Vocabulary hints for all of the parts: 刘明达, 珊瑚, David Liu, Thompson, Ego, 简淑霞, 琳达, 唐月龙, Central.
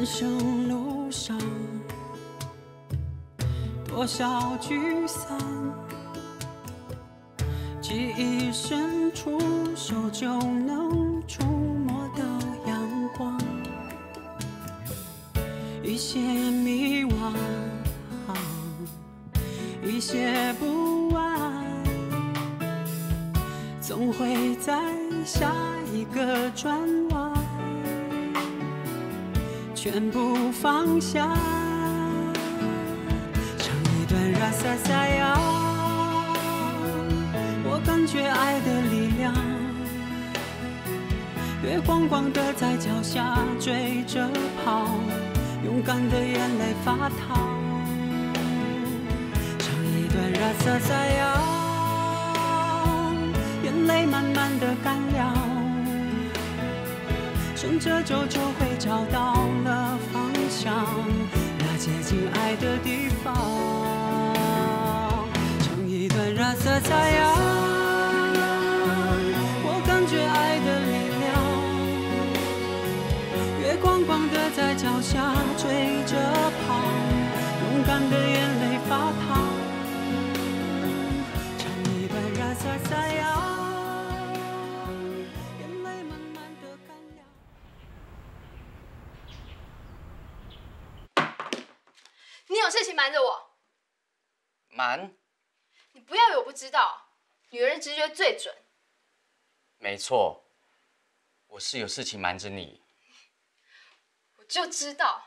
奔向路上，多少聚散，记忆深处手就能触摸到阳光，一些迷惘，一些不安，总会在下一个转弯。 全部放下，唱一段拉萨萨呀，我感觉爱的力量，月光光的在脚下追着跑，勇敢的眼泪发烫。唱一段拉萨萨呀，眼泪慢慢的干了。 顺着走就会找到了方向，那接近爱的地方。唱一段拉萨萨呀，我感觉爱的力量，月光光的在脚下追着跑，勇敢的眼泪发烫。唱一段拉萨萨呀。 事情瞒着我，瞒？你不要以为我不知道，女人直觉最准。没错，我是有事情瞒着你。我就知道。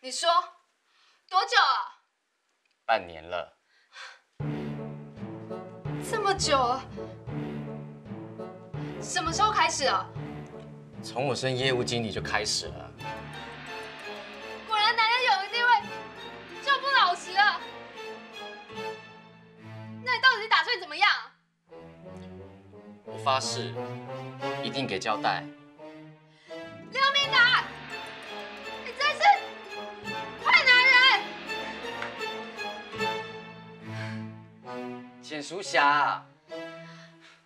你说多久啊？半年了。这么久了？什么时候开始啊？从我升业务经理就开始了。 那你到底打算怎么样？我发誓，一定给交代。刘明达，你真是坏男人！简淑霞，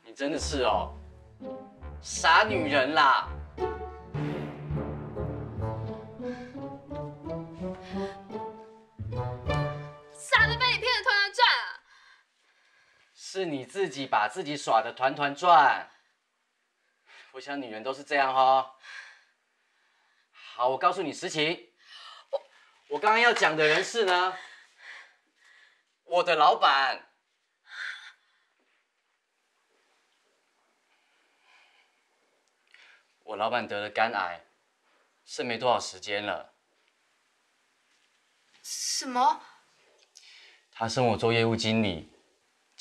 你真的是哦，傻女人啦！ 是你自己把自己耍得团团转，我想女人都是这样哦。好，我告诉你实情，我刚刚要讲的人是呢，我的老板。我老板得了肝癌，剩没多少时间了。什么？他升我做业务经理。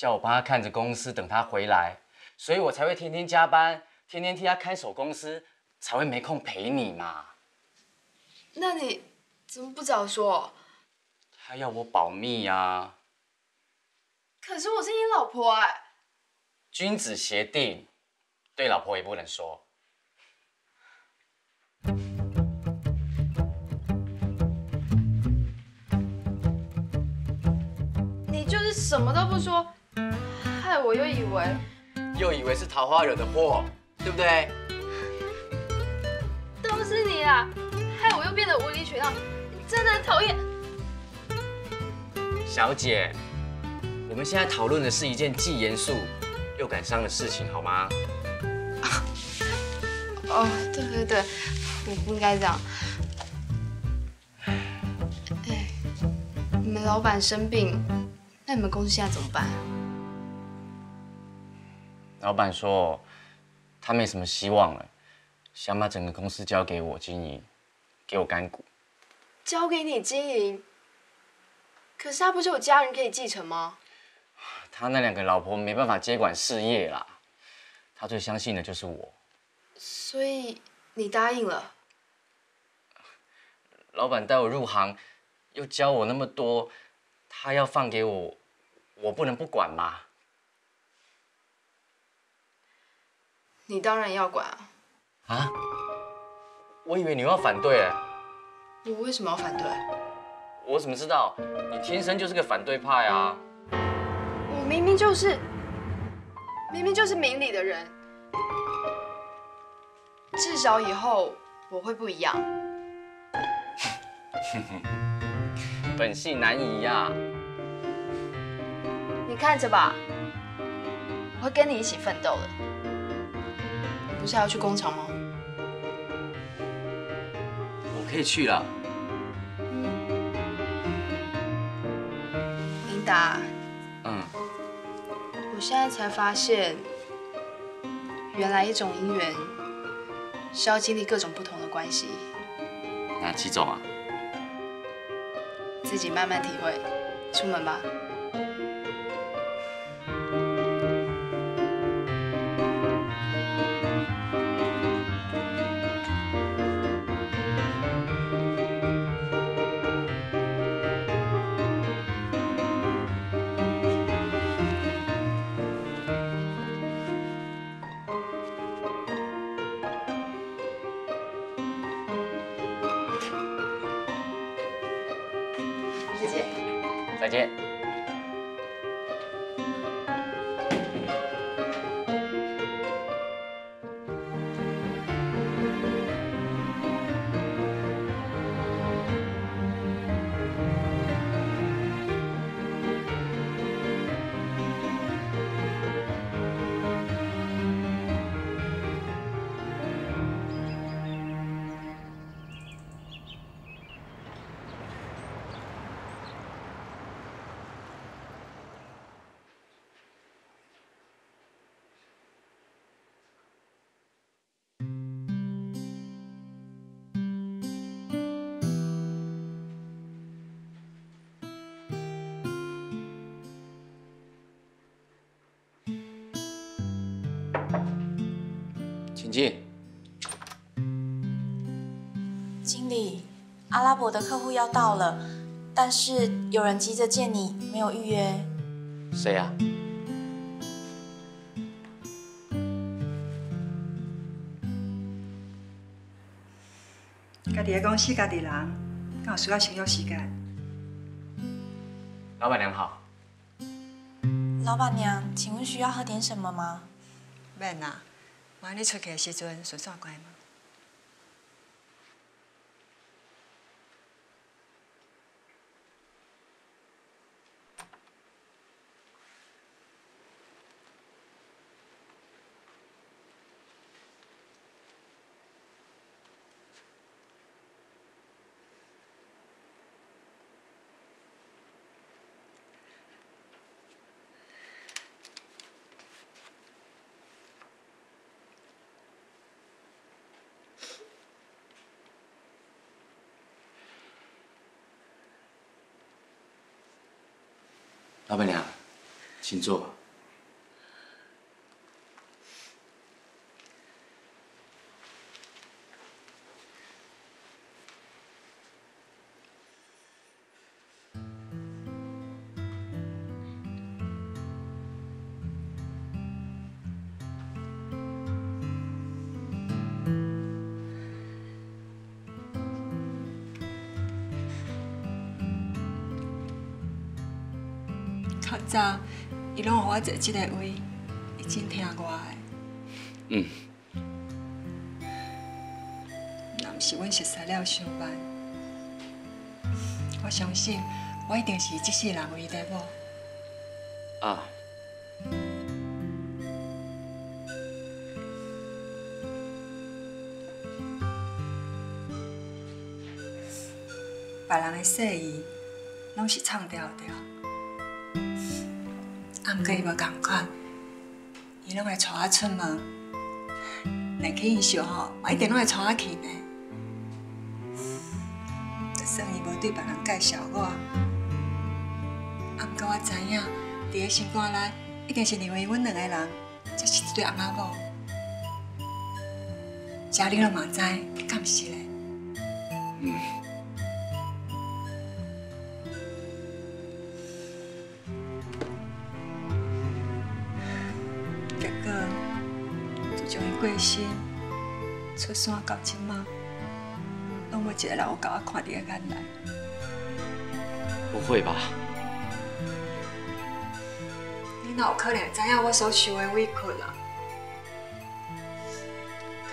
叫我帮他看着公司，等他回来，所以我才会天天加班，天天替他看守公司，才会没空陪你嘛。那你怎么不早说？他要我保密啊。可是我是你老婆哎、欸。君子协定，对老婆也不能说。你就是什么都不说。 害我又以为是桃花惹的祸，对不对？都是你啊！害我又变得无理取闹，你真的很讨厌。小姐，我们现在讨论的是一件既严肃又感伤的事情，好吗？哦，对对对，我不应该这样。哎，你们老板生病，那你们公司现在怎么办？ 老板说，他没什么希望了，想把整个公司交给我经营，给我干股。交给你经营？可是他不是有家人可以继承吗？他那两个老婆没办法接管事业啦，他最相信的就是我。所以你答应了？老板带我入行，又教我那么多，他要放给我，我不能不管嘛。 你当然要管啊！啊！我以为你要反对哎。我为什么要反对？我怎么知道？你天生就是个反对派啊！我明明就是明理的人。至少以后我会不一样。本性难移呀！你看着吧，我会跟你一起奋斗的。你不是还要去工厂吗？我可以去了。琳达。我现在才发现，原来一种姻缘是要经历各种不同的关系。哪几种啊？ 自己慢慢体会，出门吧。请进。经理，阿拉伯的客户要到了，但是有人急着见你，没有预约。谁呀？家己嘅公司，家己人，咁有需要少少时间。老板娘好。老板娘，请问需要喝点什么吗？咩啊？ 万一你出去的时阵，顺便过来吗？老板娘，请坐。较早，伊拢互我坐这个位，伊真听我的。若毋是阮熟识了上班，我相信我一定是这世人唯一的某。啊。别人的说伊，拢是唱调调。 不过伊无同款，伊拢会带我出门，来去伊想吼，我一定拢会带我去呢。就算伊无对别人介绍我，啊，不过我知影，伫个心肝内一定是认为阮两个人才是一对翁仔某。家里人嘛知，敢是嘞？心出山到即马，拢无一个人有甲我看伫个眼内。不会吧？你哪有可能会知影我所受的委屈啊？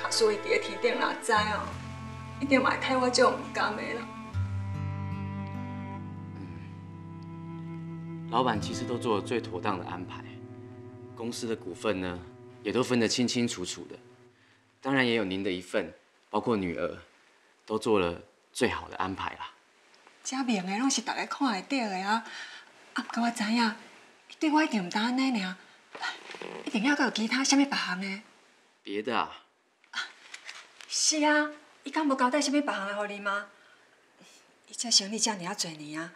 假使伊伫个天顶若知哦，一定嘛会替我做唔甘的啦。老板其实都做了最妥当的安排，公司的股份呢也都分得清清楚楚的，当然也有您的一份，包括女儿，都做了最好的安排啦。正明的拢是大家看会到的啊，啊，不过我知影，对我一定唔单安尼尔，一定要阁有其他啥物别项的。别的啊？啊，是啊，伊敢无交代啥物别项的互你吗？伊这生意遮尔啊侪年啊。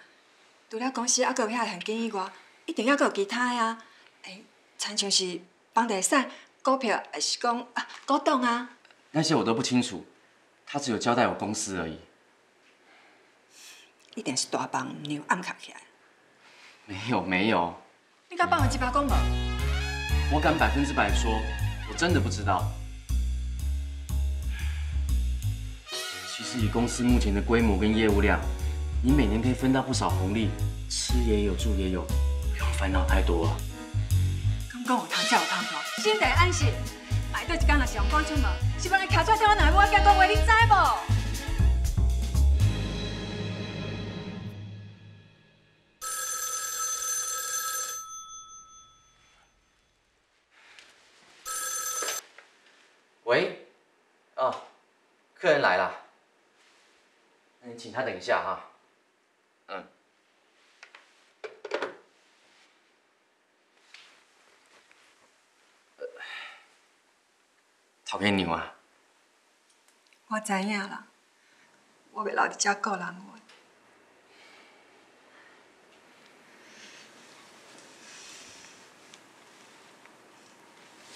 除了公司还阁有遐现金以外，一定还阁有其他个啊，诶，参像是房地产、股票，还是讲啊股东啊。那些我都不清楚，他只有交代我公司而已。一定是大棒牛暗藏起来。没有。你敢放我鸡巴讲无？我敢100%说，我真的不知道。其实以公司目前的规模跟业务量。 你每年可以分到不少红利，吃也有，住也有，不用烦恼太多啊。刚刚有通才有通哦，心地安心，来到一天若是用赶出门，是不然徛出来听我奶母仔讲话，你知无？ 喂，哦，客人来了，那你请他等一下哈。 嗯，头家娘啊，我知影啦，我袂留伫遮顾人我。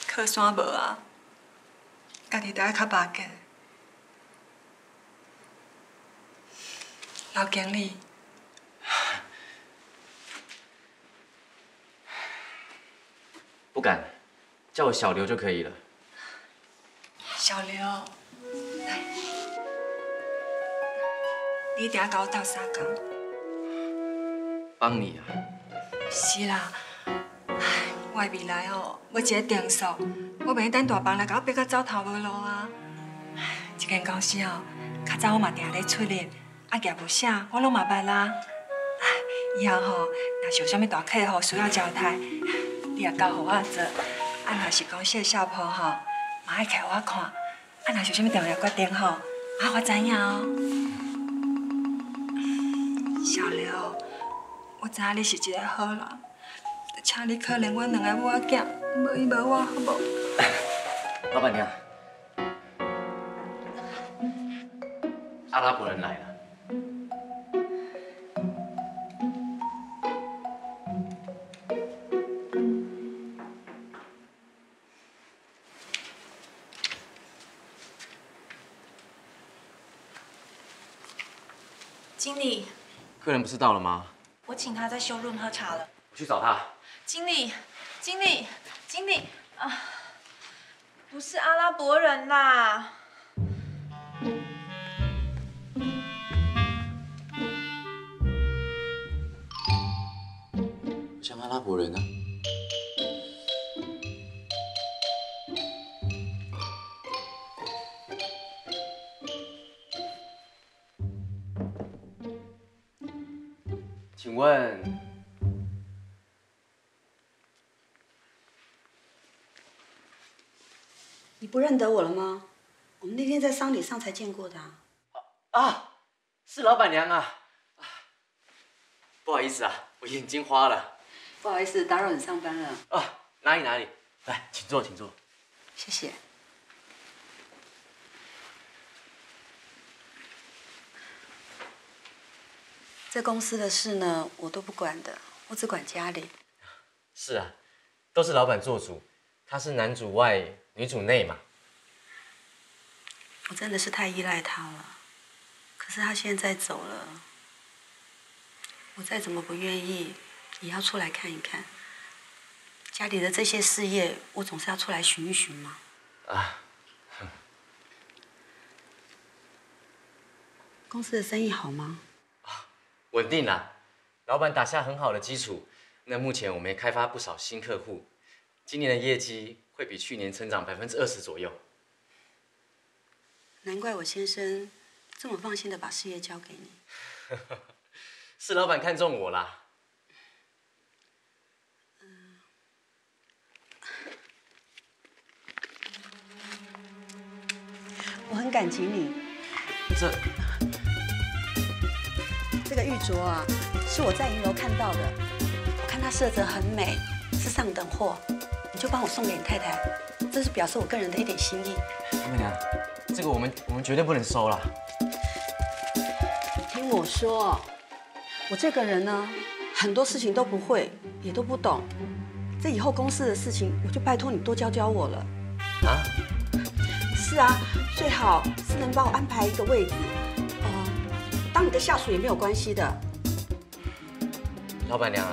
靠山无啊，家己得较巴结。老经理。 不敢，叫我小刘就可以了。小刘，来，你定甲我斗相共。帮你啊。是啦，唉，我的未来哦，要一个定数，我袂用等大帮来甲我逼到走投无路啊。一间公司哦，较早我嘛定咧出力，啊业务啥我拢嘛捌啦。以后吼，若是有啥物大客户需要招待。 你也交互我做，啊，若是公司的小铺吼，嘛爱摕我看，啊，若是有啥物重要决定吼，啊，我知影哦。小刘，我知影你是一个好人，请你可怜阮两个母仔囝，无伊无我好无？老板娘，阿拉伯人来了。 经理，客人不是到了吗？我请他在休润喝茶了。我去找他。经理啊，不是阿拉伯人啦。不像阿拉伯人啊。请问，你不认得我了吗？我们那天在丧礼上才见过的啊。啊，是老板娘啊！不好意思啊，我眼睛花了。不好意思，打扰你上班了。啊，哪里，来，请坐，请坐。谢谢。这公司的事呢，我都不管的，我只管家里。是啊，都是老板做主，他是男主外，女主内嘛。我真的是太依赖他了，可是他现在走了，我再怎么不愿意，也要出来看一看。家里的这些事业，我总是要出来寻一寻嘛。啊。公司的生意好吗？ 稳定啦，老板打下很好的基础。那目前我们也开发不少新客户，今年的业绩会比去年成长20%左右。难怪我先生这么放心的把事业交给你。是老板看中我啦。感情里。这个玉镯啊，是我在银楼看到的，我看它色泽很美，是上等货，你就帮我送给你太太，这是表示我个人的一点心意。姑娘，这个我们绝对不能收了。你听我说，我这个人呢，很多事情都不会，也都不懂。 这以后公司的事情，我就拜托你多教教我了。啊？是啊，最好是能帮我安排一个位置。当你的下属也没有关系的。老板娘，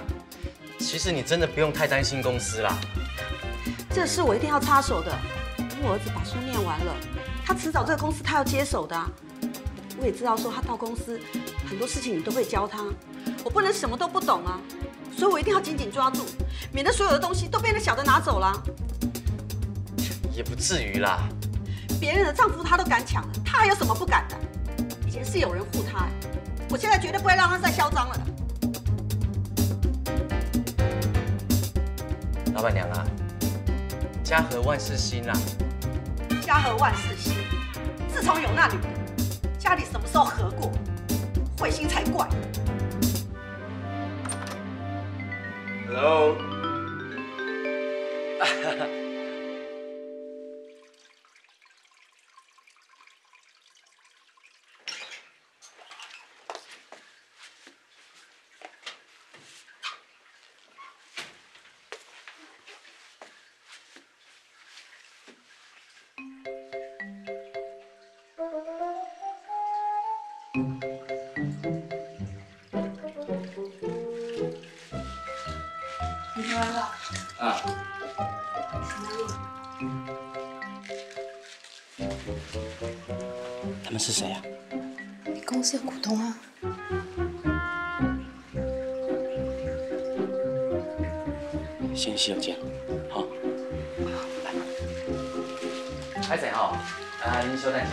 其实你真的不用太担心公司啦。这事我一定要插手的。我儿子把书念完了，他迟早这个公司他要接手的啊。我也知道说他到公司很多事情你都会教他，我不能什么都不懂啊。 所以我一定要紧紧抓住，免得所有的东西都被那小的拿走了。也不至于啦，别人的丈夫他都敢抢了，他还有什么不敢的？以前是有人护他，我现在绝对不会让他再嚣张了的。老板娘啊，家和万事兴啊。家和万事兴，自从有那女的，家里什么时候和过？慧心才怪。 Hello， 是谁呀？你公司的股东啊。先洗手间，好。好，来。海仔哈，您稍等一下。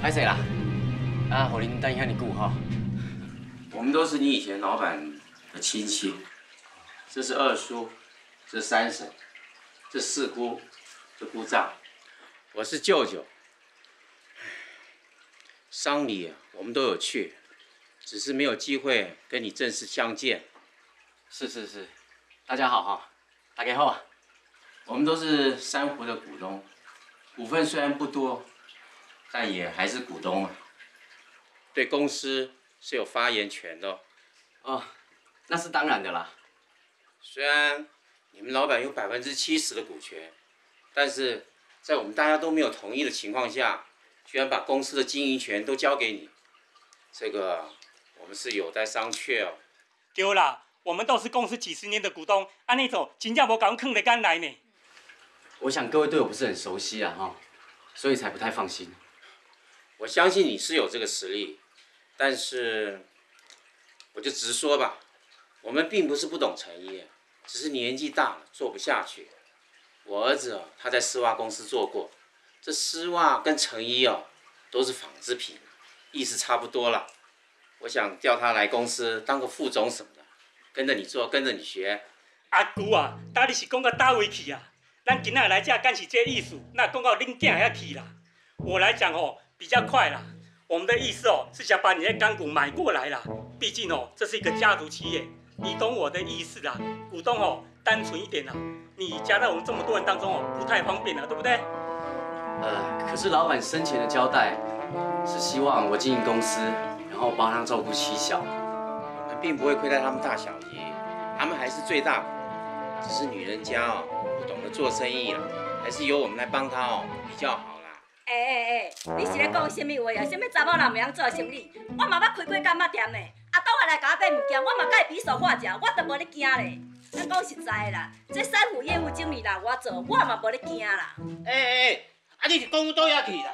拍谁啦？啊，让您等一下你顾哈。我们都是你以前老板的亲戚，这是二叔，这是三婶，这四姑。 这姑丈，我是舅舅。丧礼我们都有去，只是没有机会跟你正式相见。是是是，大家好哈，大家好。我们都是珊瑚的股东，股份虽然不多，但也还是股东啊，对公司是有发言权的。哦，那是当然的啦。虽然你们老板有70%的股权。 但是在我们大家都没有同意的情况下，居然把公司的经营权都交给你，这个我们是有待商榷哦。对啦，我们都是公司几十年的股东，按那种金价我搞坑的干来呢。我想各位对我不是很熟悉啊哈，所以才不太放心。我相信你是有这个实力，但是我就直说吧，我们并不是不懂诚意，只是年纪大了做不下去。 我儿子哦，他在丝袜公司做过，这丝袜跟成衣哦都是纺织品，意思差不多了。我想调他来公司当个副总什么的，跟着你做，跟着你学。阿舅啊，到底是讲到叨位去啊？咱今仔来这干是这意思，那讲到恁囝遐去啦。我来讲哦，比较快啦。我们的意思哦，是想把你的干股买过来啦。毕竟哦，这是一个家族企业，你懂我的意思啦。股东哦，单纯一点啦。 你加在我们这么多人当中哦，不太方便啊，对不对？可是老板生前的交代是希望我经营公司，然后帮他照顾妻小，我们并不会亏待他们大小姨，他们还是最大，只是女人家哦不懂得做生意啊，还是由我们来帮她哦比较好啦。你是咧讲什么话啊？什么查某人袂晓做生意？我嘛捌开过干仔店嘞，阿东也来甲我买物件，我嘛甲伊比手画脚，我都无咧惊嘞。咱讲实在啦，这珊瑚业务经理啦，我做我嘛无咧惊啦。啊你是讲倒遐去啦？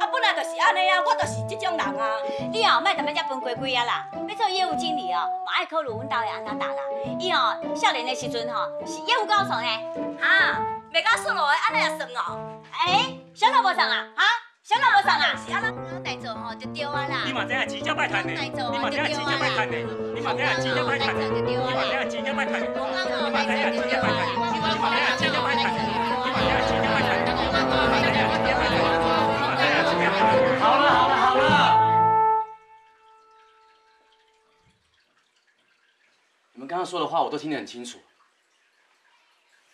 啊本来就是安尼啊，我就是这种人啊。你哦，莫踮咧遮分规规啊啦，要做业务经理哦，嘛爱考虑阮家的安怎打啦。伊哦，少年的时阵吼是业务高手呢，哈，袂到输落的安尼也算哦。谁都无算啦，哈？ 啥人无送啊？是啊，咱代做吼就对啊啦。你嘛知影钱正歹赚的，你嘛知影钱正歹赚的，你嘛知影钱正歹赚的，你嘛知影钱正歹赚的，你嘛知影钱正歹赚的，你嘛知影钱正歹赚的，你嘛知影钱正歹赚的，你嘛知影钱正歹赚的，你嘛知影钱正歹赚的。好了好了好了，你们刚刚说的话我都听得很清楚。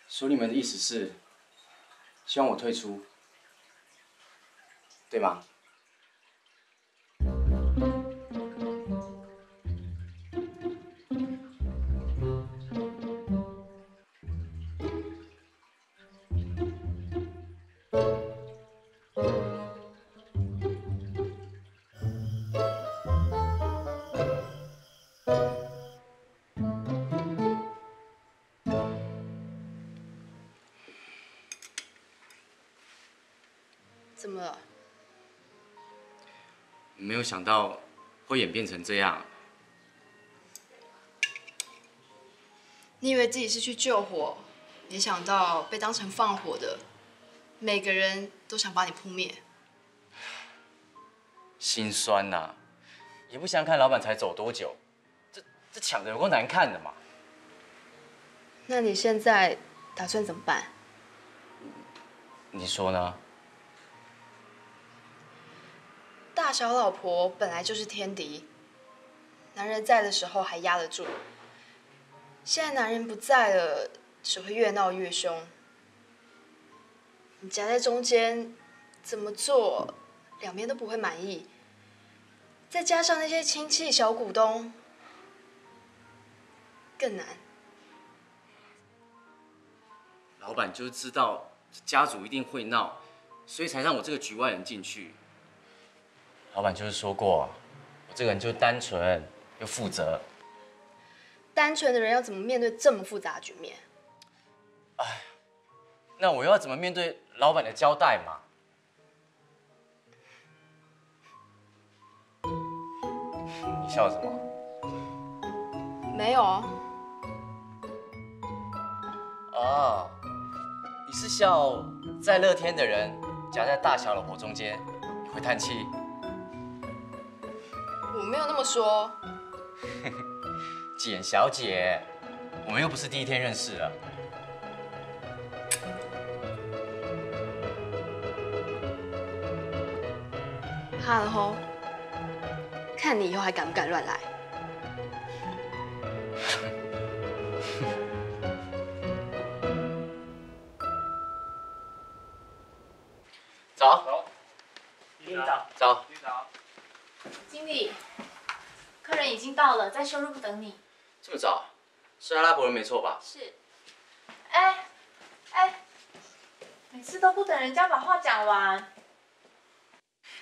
所以你们的意思是，希望我退出。 对吧？怎么了？ 没有想到会演变成这样。你以为自己是去救火，没想到被当成放火的，每个人都想把你扑灭。心酸呐、啊，也不想看老板才走多久，这抢的有够难看的嘛。那你现在打算怎么办？你说呢？ 大小老婆本来就是天敌，男人在的时候还压得住，现在男人不在了，只会越闹越凶。你夹在中间，怎么做，两边都不会满意。再加上那些亲戚、小股东，更难。老板就知道家族一定会闹，所以才让我这个局外人进去。 老板就是说过、啊，我这个人就单纯又负责。单纯的人要怎么面对这么复杂的局面？哎，那我又要怎么面对老板的交代嘛？你笑什么？没有。哦，你是笑在乐天的人夹在大小老婆中间，你会叹气？ 我没有那么说，简小姐，我们又不是第一天认识了。怕了吼，看你以后还敢不敢乱来。走，领导，走，领导。 经理，客人已经到了，在收入部等你。这么早？是阿拉伯人没错吧？是。每次都不等人家把话讲完。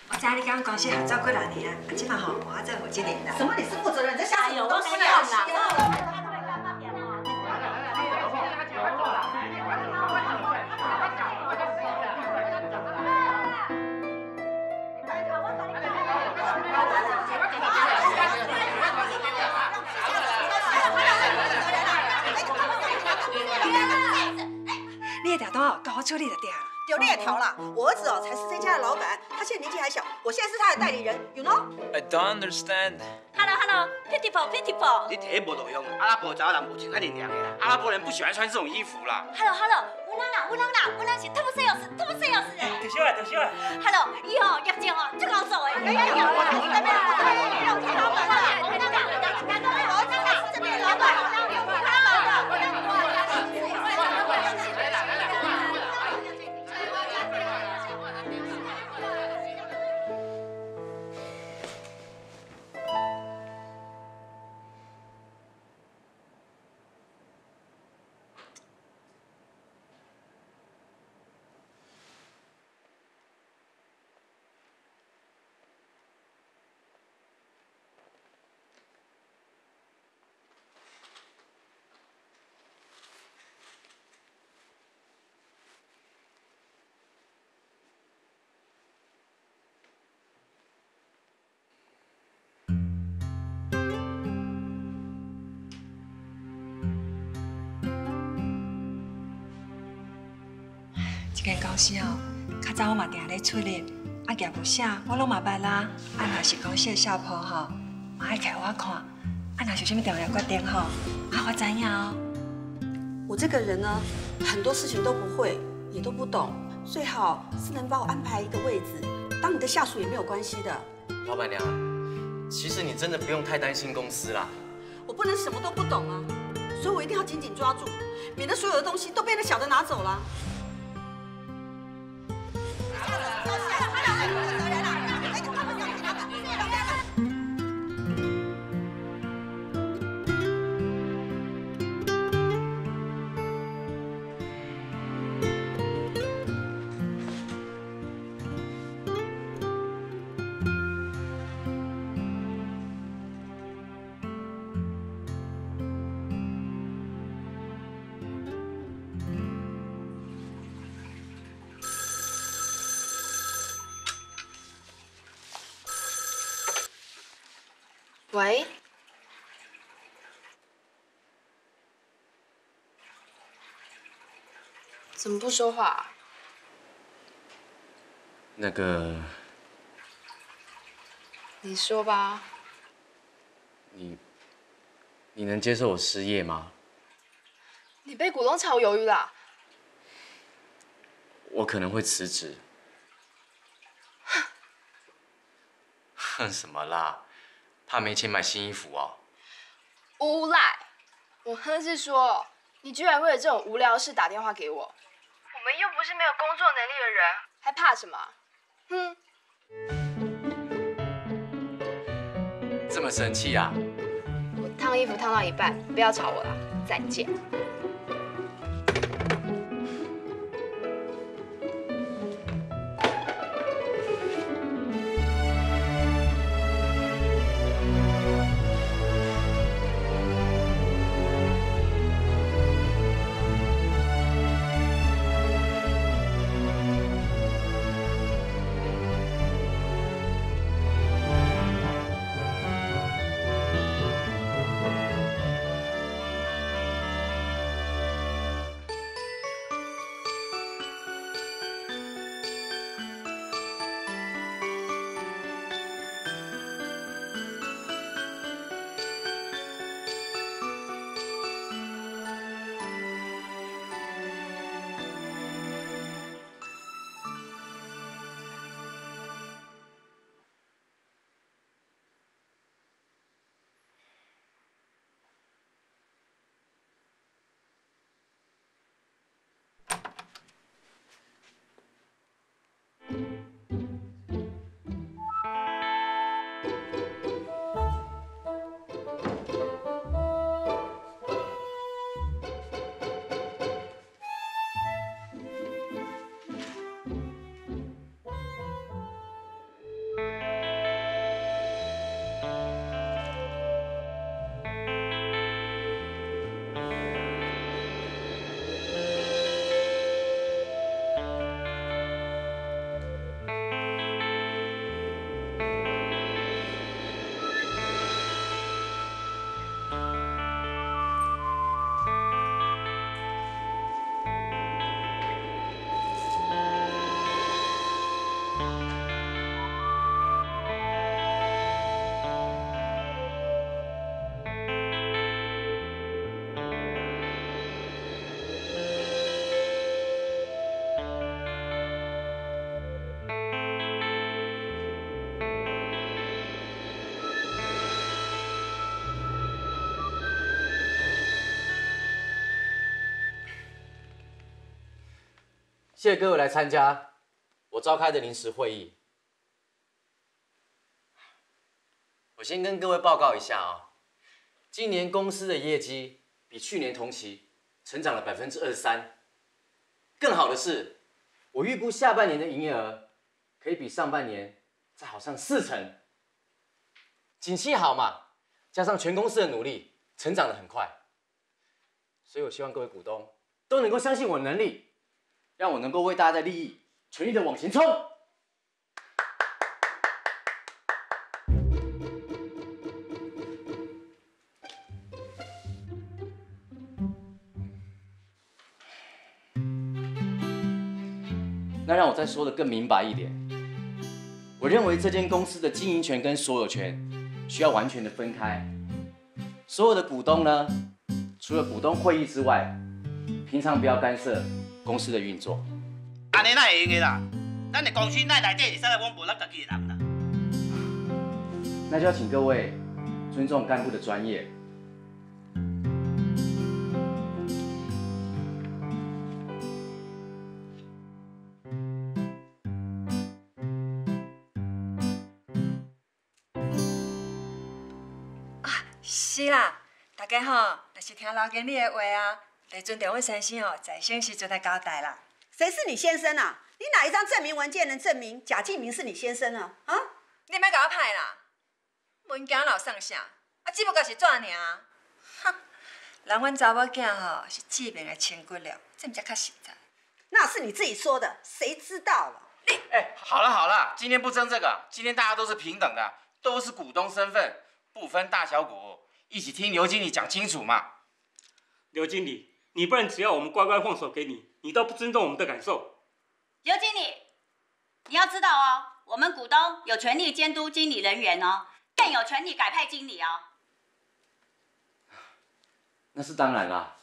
我知你刚公司合作过来年，啊，今嘛吼，我在我这里啦。什么？你是负责人？在下游都是这样啦。 你的条搞处理的对啦，有你的条啦。我儿子哦才是这家的老板，他现在年纪还小，我现在是他的代理人 ，you know？ I don't understand. Hello, hello, beautiful, beautiful. 你提无路用，阿拉伯查某人无穿安尼凉的啦，阿拉伯人不喜欢穿这种衣服啦。Hello, hello, 乌拉啦，乌拉啦，乌拉是 Thompson 钥匙 ，Thompson 钥匙。退休了，退休了。Hello， 以后业绩哦最高手哎。哎呀，我听老板啦，听老板啦，听老板啦，这边老板。间公司哦，较早我嘛定咧出力，啊业务啥我拢嘛捌啦。啊，若是公司的小铺吼，嘛爱开我看。啊，若是啥物重要决定吼，啊我知影哦。我这个人呢，很多事情都不会，也都不懂，最好是能帮我安排一个位置，当你的下属也没有关系的。老板娘，其实你真的不用太担心公司啦。我不能什么都不懂啊。 所以我一定要紧紧抓住，免得所有的东西都被那小的拿走了。喂，怎么不说话啊？那个，你说吧。你能接受我失业吗？你被股东炒鱿鱼啦！我可能会辞职。哼，哼什么啦？ 怕没钱买新衣服哦。无赖！我哼是说，你居然为了这种无聊事打电话给我，我们又不是没有工作能力的人，还怕什么？哼！这么生气啊？我烫衣服烫到一半，不要吵我啦，再见。谢谢各位来参加我召开的临时会议。我先跟各位报告一下啊，今年公司的业绩比去年同期成长了 23%。更好的是，我预估下半年的营业额可以比上半年再好上40%。景气好嘛，加上全公司的努力，成长得很快。所以我希望各位股东都能够相信我的能力。 让我能够为大家的利益全力的往前冲。那让我再说的更明白一点，我认为这间公司的经营权跟所有权需要完全的分开。所有的股东呢，除了股东会议之外，平常不要干涉公司的运作。安尼哪会用啦？咱的公司内内底是啥个，我无咱家己人啦。那就要请各位尊重干部的专业。 是啦，大家吼，若是听老经理的话啊，得尊重阮先生哦，在生时阵来交代啦。谁是你先生啊？你哪一张证明文件能证明贾进明是你先生啊？啊，你莫甲我派啦，文件老上啥？啊，只不过是纸尔。哈，人阮查某囝吼是致命的亲骨肉，这毋才较实在。那是你自己说的，谁知道了？你好了好了，今天不争这个，今天大家都是平等的，都是股东身份，不分大小股。 一起听刘经理讲清楚嘛！刘经理，你不能只要我们乖乖放手给你，你都不尊重我们的感受。刘经理，你要知道哦，我们股东有权利监督经理人员哦，更有权利改派经理哦。那是当然啦。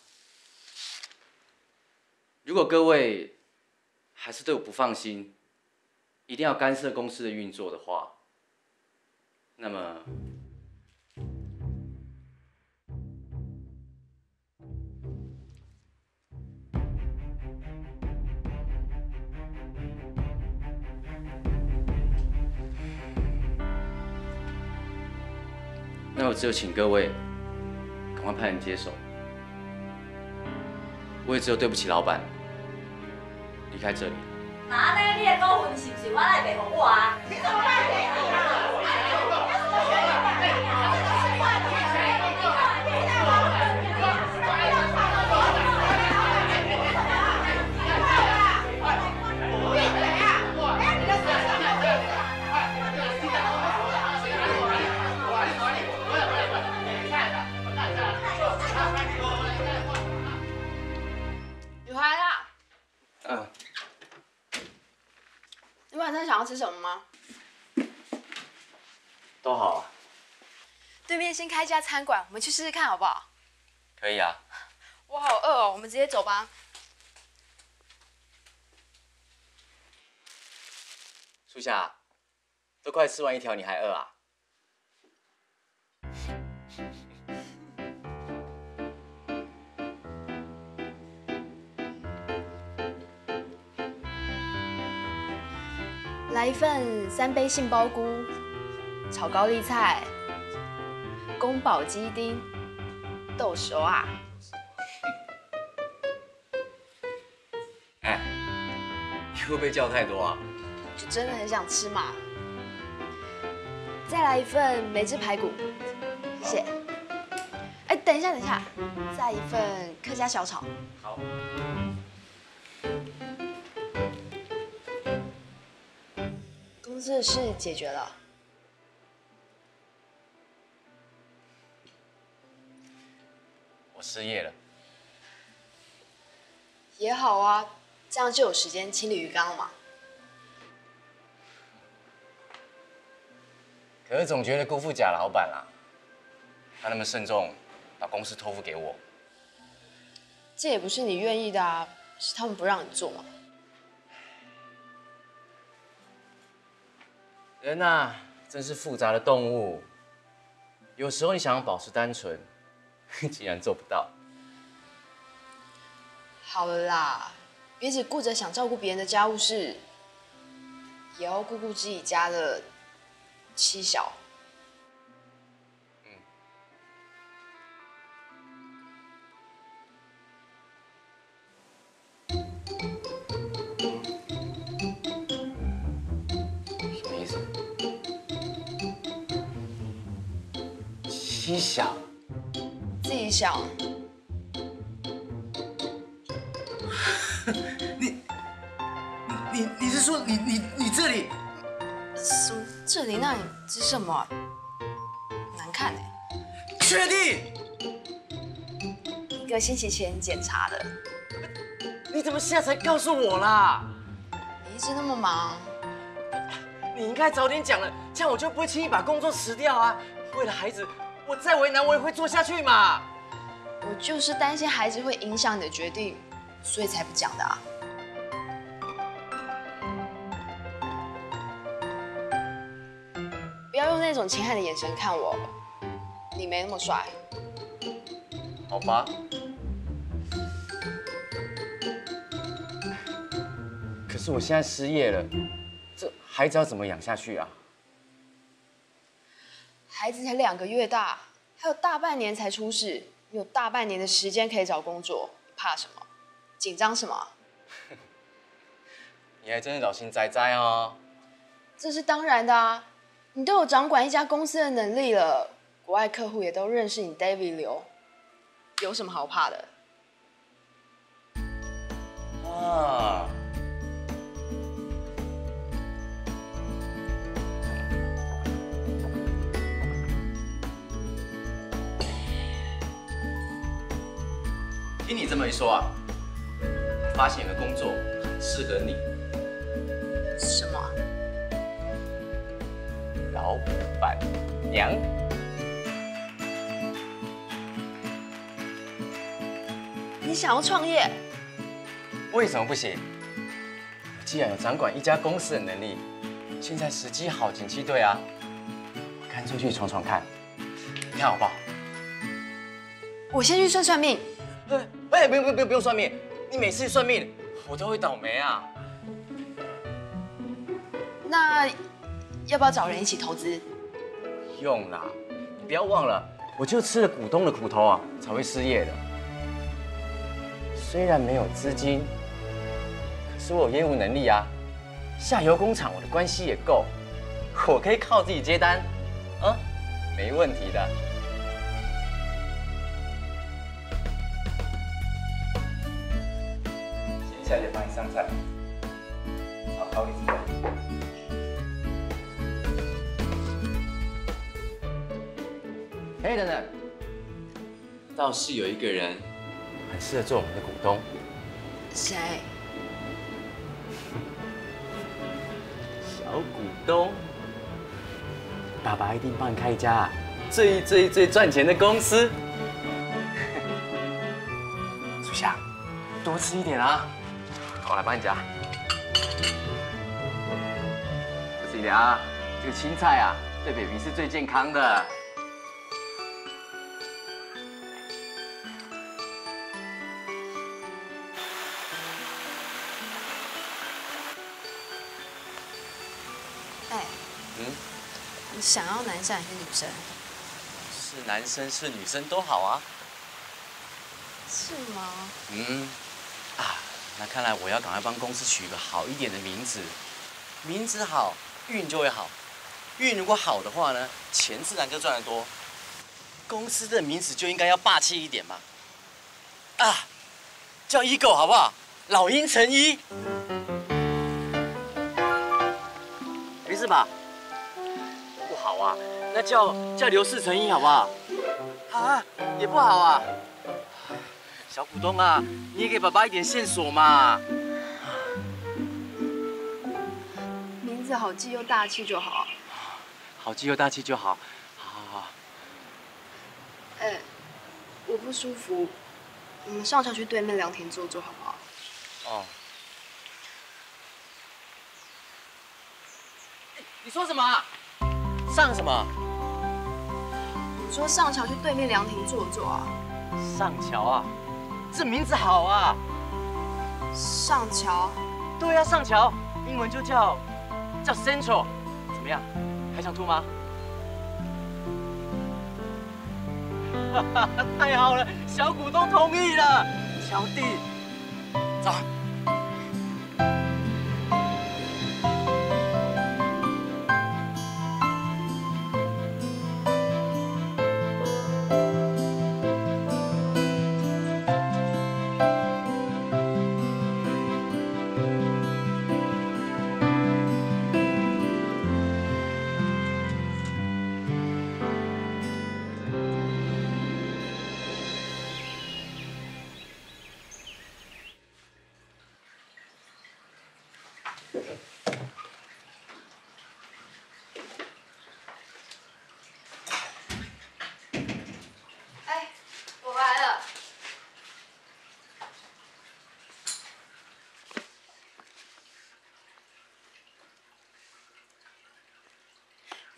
如果各位还是对我不放心，一定要干涉公司的运作的话，那么。 那我只有请各位赶快派人接手，我也只有对不起老板，离开这里。那安尼你的股份是不是我来卖给我啊？你怎么来给你啊？晚上想要吃什么吗？都好啊。对面新开一家餐馆，我们去试试看好不好？可以啊。我好饿哦，我们直接走吧。树下，都快吃完一条，你还饿啊？来一份三杯杏鲍菇、炒高丽菜、宫保鸡丁、豆豉啊！哎，你会不会叫太多啊？就真的很想吃嘛！再来一份梅汁排骨，谢谢。哎，等一下，等一下，再一份客家小炒。好。 这事解决了。我失业了。也好啊，这样就有时间清理鱼缸了嘛。可是总觉得辜负贾老板啦，他那么慎重，把公司托付给我。这也不是你愿意的啊，是他们不让你做嘛。 人呐、啊，真是复杂的动物。有时候你想要保持单纯，竟然做不到。好了啦，别只顾着想照顾别人的家务事，也要顾顾自己家的妻小。嗯。你想，自己想。你是说你这里？什么这里那里是什么？难看哎。确定？一个星期前检查的。你怎么现在才告诉我啦？你一机那么忙，你应该早点讲了，这样我就不会轻易把工作辞掉啊。为了孩子，我再为难我也会做下去嘛。我就是担心孩子会影响你的决定，所以才不讲的啊。 不要用那种情爱的眼神看我，你没那么帅。好吧。可是我现在失业了，这孩子要怎么养下去啊？孩子才2个月大，还有大半年才出世，你有大半年的时间可以找工作，怕什么？紧张什么？你还真是老心栽栽哦。这是当然的啊。 你都有掌管一家公司的能力了，国外客户也都认识你 David Liu， 有什么好怕的？啊！听你这么一说啊，我发现有个工作很适合你。什么？ 老板娘，你想要创业？为什么不行？我既然有掌管一家公司的能力，现在时机好，景气对啊，我干脆去闯闯看，你看好不好？我先去算算命。哎，不用算命，你每次算命我都会倒霉啊。那。 要不要找人一起投资？不用啦，你不要忘了，我就吃了股东的苦头啊，才会失业的。虽然没有资金，可是我有业务能力啊，下游工厂我的关系也够，我可以靠自己接单，啊，没问题的。先下去帮你上菜，好好给自己。 哎，等等，倒是有一个人很适合做我们的股东。谁？小股东，爸爸一定帮你开一家最赚钱的公司。属下，多吃一点啊！我来帮你夹。多吃一点啊！这个青菜啊，对 baby 是最健康的。 你想要男生还是女生？是男生是女生都好啊。是吗？嗯，啊，那看来我要赶快帮公司取一个好一点的名字，名字好，运就会好。运如果好的话呢，钱自然就赚得多。公司的名字就应该要霸气一点嘛。啊，叫 Ego 好不好？老鹰成一。没事吧？ 好啊，那叫刘氏成一好不好？啊，也不好啊。小股东啊，你也给爸爸一点线索嘛。名字好记又大气就好。好记又大气就好。好。哎，我不舒服，我们上桥去对面凉亭坐坐好不好？哦。你说什么啊？ 上什么？你说上桥去对面凉亭坐坐啊？上桥啊，这名字好啊。上桥？对啊，上桥，英文就叫 Central， 怎么样？还想吐吗？哈哈，太好了，小股东同意了，小弟，走。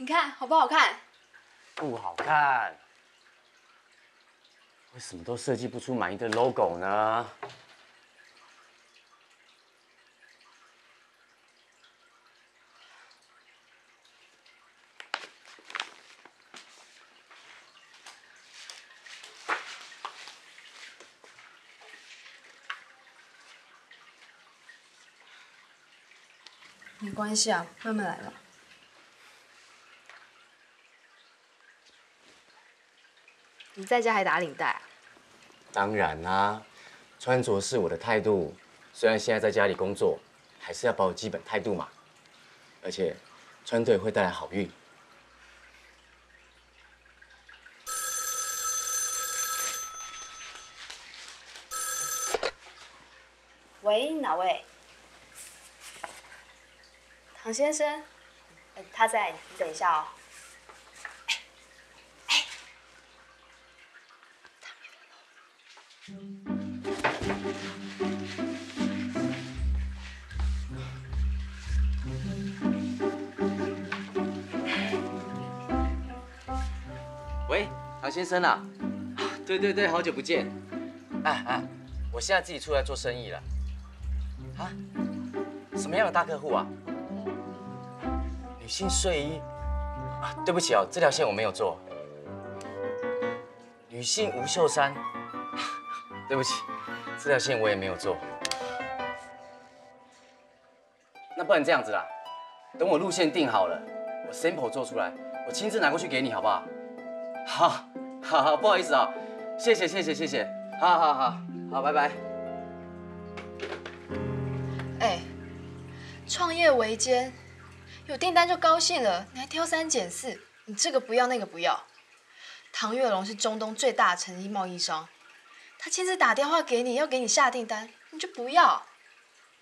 你看好不好看？不好看。为什么都设计不出满意的 logo 呢？ 没关系啊，慢慢来吧。你在家还打领带啊？当然啦、啊，穿着是我的态度。虽然现在在家里工作，还是要保有基本态度嘛。而且，穿对会带来好运。喂，哪位？ 唐先生，他在，你等一下哦。喂，唐先生啊，对对对，好久不见。哎，我现在自己出来做生意了。啊？什么样的大客户啊？ 女性睡衣啊，对不起哦，这条线我没有做。女性无袖衫，对不起，这条线我也没有做。那不然这样子啦，等我路线定好了，我 sample 做出来，我亲自拿过去给你，好不好？好，好，不好意思啊，谢谢，好，拜拜。哎，创业维艰。 有订单就高兴了，你还挑三拣四，你这个不要那个不要。唐月龙是中东最大的成衣贸易商，他亲自打电话给你，要给你下订单，你就不要。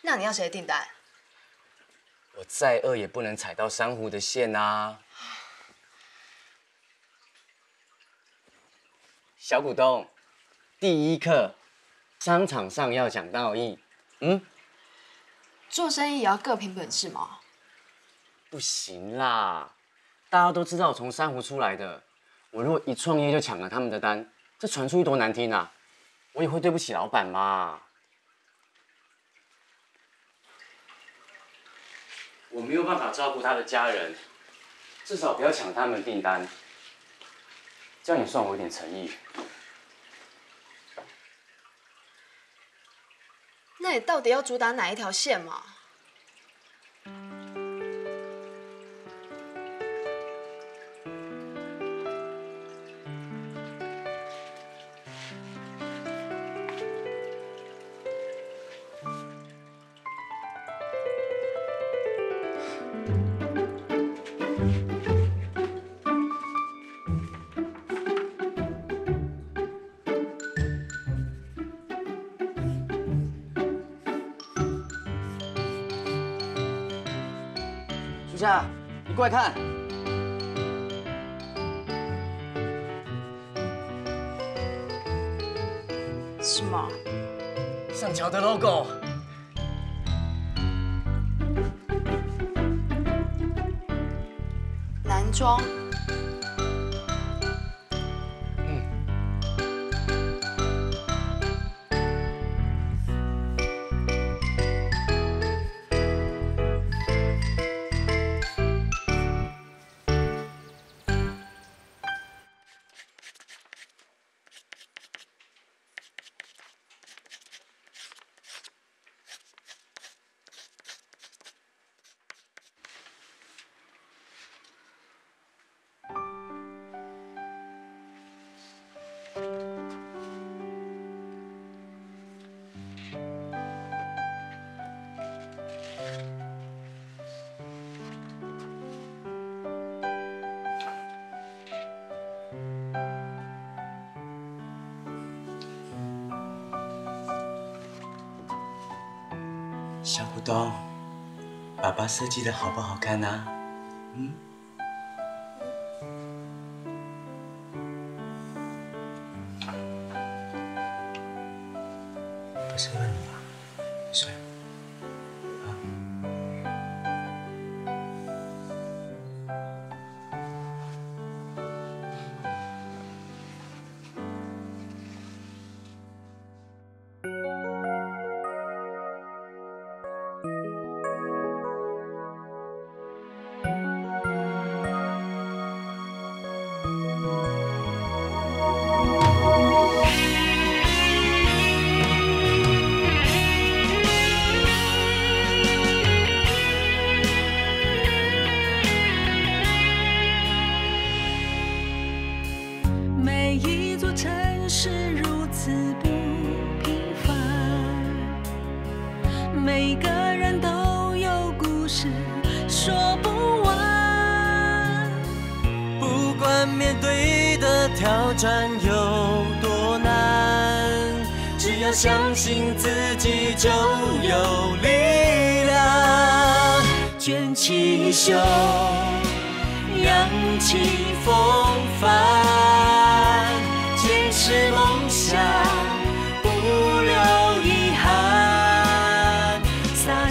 那你要谁的订单？我再饿也不能踩到珊瑚的线啊！小股东，第一课，商场上要讲道义。嗯，做生意也要各凭本事嘛。 不行啦！大家都知道我从珊瑚出来的，我如果一创业就抢了他们的单，这传出去多难听啊！我也会对不起老板嘛。我没有办法照顾他的家人，至少不要抢他们订单，这样也算我有点诚意。那你到底要主打哪一条线嘛？ 等一下，你过来看。什么？上桥的 logo。男装。嗯。小股东，爸爸设计的好不好看啊？嗯。 不是问你吧，没事。啊。个人都有故事，说不完。不管面对的挑战有多难，只要相信自己就有力量。卷起衣袖，扬起风帆，坚持梦想。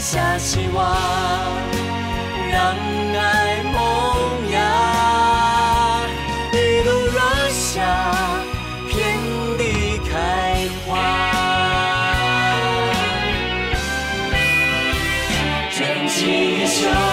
下希望，让爱萌芽，一路软下，遍地开花。卷起袖。